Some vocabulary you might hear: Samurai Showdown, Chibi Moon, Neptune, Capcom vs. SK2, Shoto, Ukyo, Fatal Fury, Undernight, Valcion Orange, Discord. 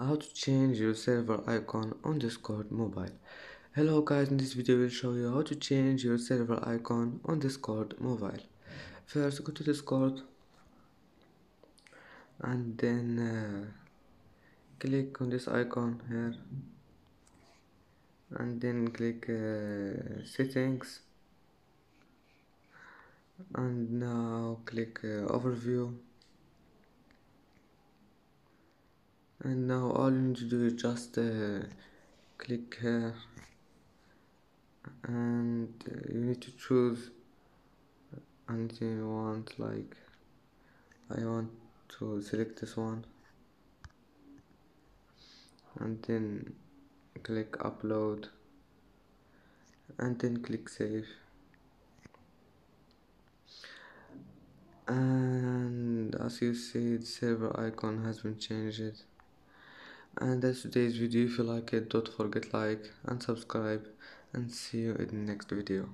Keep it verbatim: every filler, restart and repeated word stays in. How to change your server icon on Discord mobile. Hello guys, in this video we'll show you how to change your server icon on Discord mobile. First go to Discord and then uh, click on this icon here and then click uh, settings, and now click uh, overview. And now all you need to do is just uh, click here, and uh, you need to choose anything you want. Like I want to select this one, and then click upload, and then click save, and as you see the server icon has been changed. And that's today's video. If you like it, don't forget like and subscribe, and see you in the next video.